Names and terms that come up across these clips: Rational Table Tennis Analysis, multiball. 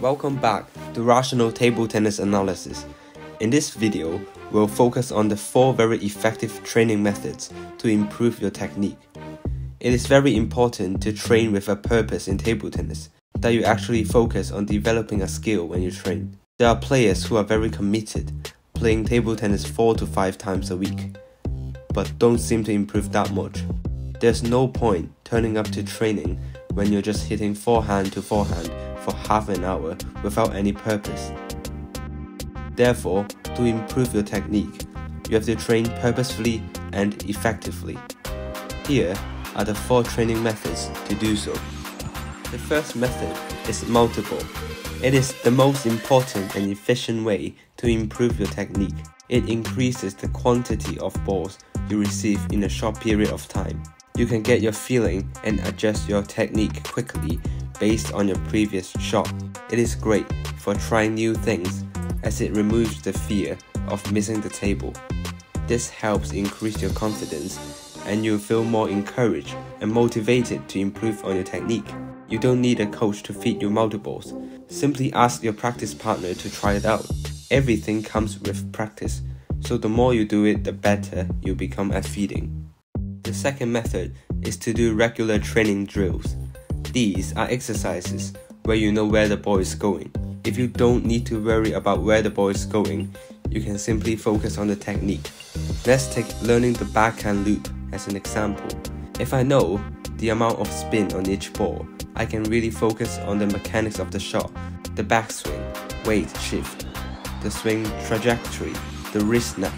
Welcome back to Rational Table Tennis Analysis. In this video, we'll focus on the 4 very effective training methods to improve your technique. It is very important to train with a purpose in table tennis, that you actually focus on developing a skill when you train. There are players who are very committed, playing table tennis 4 to 5 times a week, but don't seem to improve that much. There's no point turning up to training when you're just hitting forehand to forehand for half an hour without any purpose. Therefore, to improve your technique, you have to train purposefully and effectively. Here are the 4 training methods to do so. The first method is multiple. It is the most important and efficient way to improve your technique. It increases the quantity of balls you receive in a short period of time. You can get your feeling and adjust your technique quickly based on your previous shot. It is great for trying new things as it removes the fear of missing the table. This helps increase your confidence and you'll feel more encouraged and motivated to improve on your technique. You don't need a coach to feed you multiples. Simply ask your practice partner to try it out. Everything comes with practice, so the more you do it, the better you become at feeding. The second method is to do regular training drills. These are exercises where you know where the ball is going. If you don't need to worry about where the ball is going, you can simply focus on the technique. Let's take learning the backhand loop as an example. If I know the amount of spin on each ball, I can really focus on the mechanics of the shot, the backswing, weight shift, the swing trajectory, the wrist snap.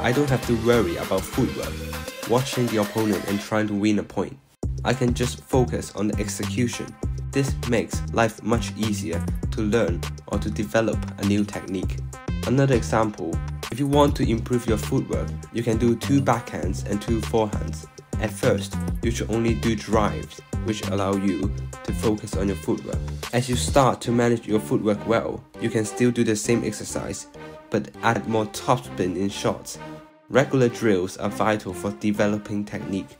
I don't have to worry about footwork, watching the opponent and trying to win a point. I can just focus on the execution. This makes life much easier to learn or to develop a new technique. Another example, if you want to improve your footwork, you can do 2 backhands and 2 forehands. At first, you should only do drives, which allow you to focus on your footwork. As you start to manage your footwork well, you can still do the same exercise, but add more topspin in shots. Regular drills are vital for developing technique,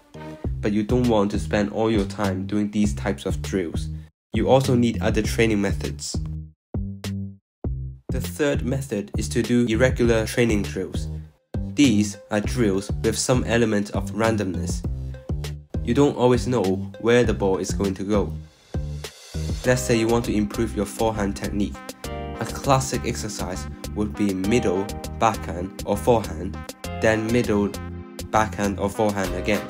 but you don't want to spend all your time doing these types of drills. You also need other training methods. The third method is to do irregular training drills. These are drills with some element of randomness. You don't always know where the ball is going to go. Let's say you want to improve your forehand technique. A classic exercise would be middle, backhand or forehand, then middle, backhand or forehand again.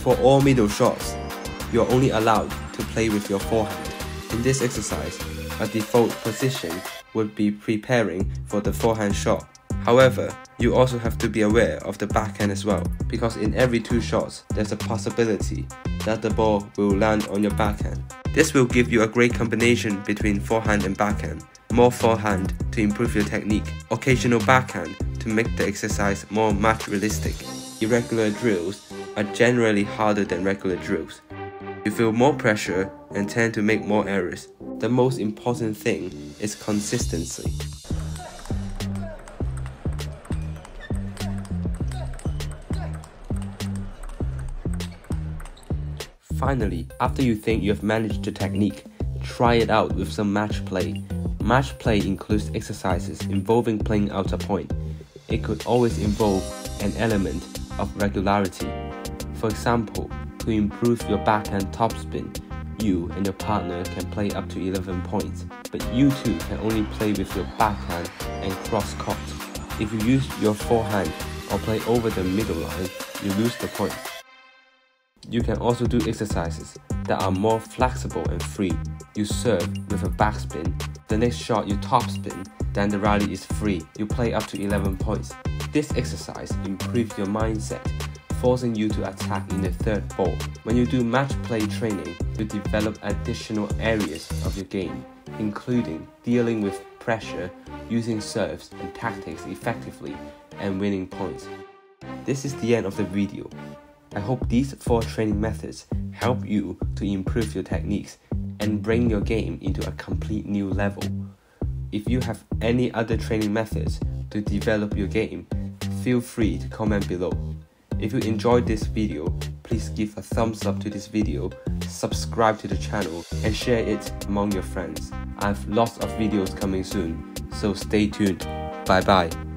For all middle shots, you are only allowed to play with your forehand. In this exercise, a default position would be preparing for the forehand shot. However, you also have to be aware of the backhand as well, because in every 2 shots, there's a possibility that the ball will land on your backhand. This will give you a great combination between forehand and backhand. More forehand to improve your technique, occasional backhand to make the exercise more match realistic. Irregular drills are generally harder than regular drills. You feel more pressure and tend to make more errors. The most important thing is consistency. Finally, after you think you have managed the technique, try it out with some match play. Match play includes exercises involving playing out a point. It could always involve an element of regularity. For example, to improve your backhand topspin, you and your partner can play up to 11 points, but you two can only play with your backhand and cross court. If you use your forehand or play over the middle line, you lose the point. You can also do exercises that are more flexible and free. You serve with a backspin, the next shot you topspin, then the rally is free. You play up to 11 points. This exercise improves your mindset, forcing you to attack in the 3rd ball. When you do match play training, you develop additional areas of your game, including dealing with pressure, using serves and tactics effectively, and winning points. This is the end of the video. I hope these 4 training methods help you to improve your techniques and bring your game into a complete new level. If you have any other training methods to develop your game, feel free to comment below. If you enjoyed this video, please give a thumbs up to this video, subscribe to the channel and share it among your friends. I have lots of videos coming soon, so stay tuned. Bye bye.